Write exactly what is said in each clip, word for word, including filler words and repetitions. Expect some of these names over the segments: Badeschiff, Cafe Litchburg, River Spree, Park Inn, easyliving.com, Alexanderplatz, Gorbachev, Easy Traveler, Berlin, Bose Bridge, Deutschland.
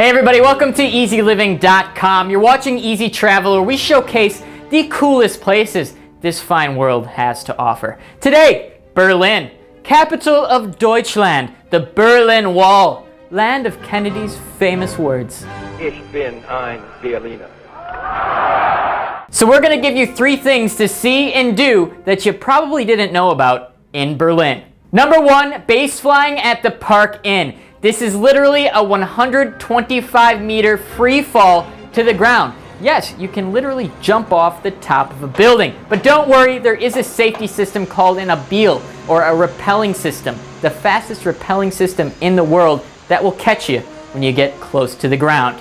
Hey everybody, welcome to easy living dot com. You're watching Easy Traveler. We showcase the coolest places this fine world has to offer. Today, Berlin, capital of Deutschland, the Berlin Wall, land of Kennedy's famous words. Ich bin ein Berliner. So we're gonna give you three things to see and do that you probably didn't know about in Berlin. Number one, base flying at the Park Inn. This is literally a one hundred twenty-five meter free fall to the ground. Yes, you can literally jump off the top of a building. But don't worry, there is a safety system called an abil, or a rappelling system, the fastest rappelling system in the world that will catch you when you get close to the ground.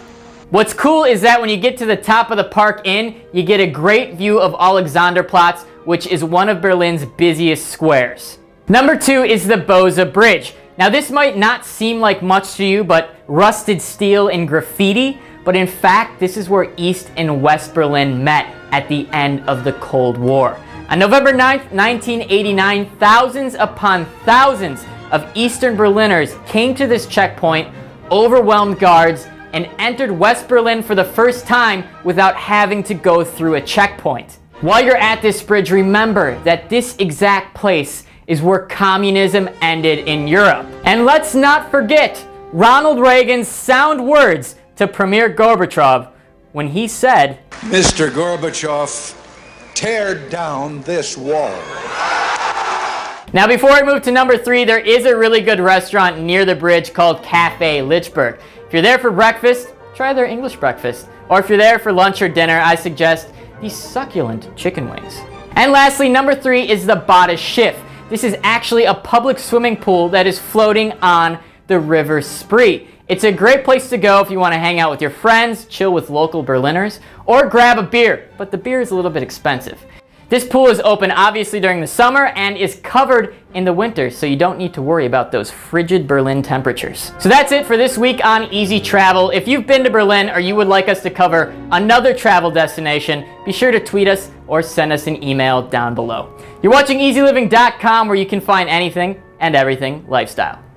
What's cool is that when you get to the top of the Park Inn, you get a great view of Alexanderplatz, which is one of Berlin's busiest squares. Number two is the Bose Bridge. Now this might not seem like much to you, but rusted steel and graffiti, but in fact, this is where East and West Berlin met at the end of the Cold War. On November ninth, nineteen eighty-nine, thousands upon thousands of Eastern Berliners came to this checkpoint, overwhelmed guards, and entered West Berlin for the first time without having to go through a checkpoint. While you're at this bridge, remember that this exact place is where communism ended in Europe. And let's not forget Ronald Reagan's sound words to Premier Gorbachev when he said, "Mister Gorbachev, tear down this wall." Now before I move to number three, there is a really good restaurant near the bridge called Cafe Litchburg. If you're there for breakfast, try their English breakfast. Or if you're there for lunch or dinner, I suggest these succulent chicken wings. And lastly, number three is the Badeschiff. This is actually a public swimming pool that is floating on the River Spree. It's a great place to go if you want to hang out with your friends, chill with local Berliners, or grab a beer, but the beer is a little bit expensive. This pool is open obviously during the summer and is covered in the winter, so you don't need to worry about those frigid Berlin temperatures. So that's it for this week on Easy Travel. If you've been to Berlin or you would like us to cover another travel destination, be sure to tweet us or send us an email down below. You're watching easy living dot com, where you can find anything and everything lifestyle.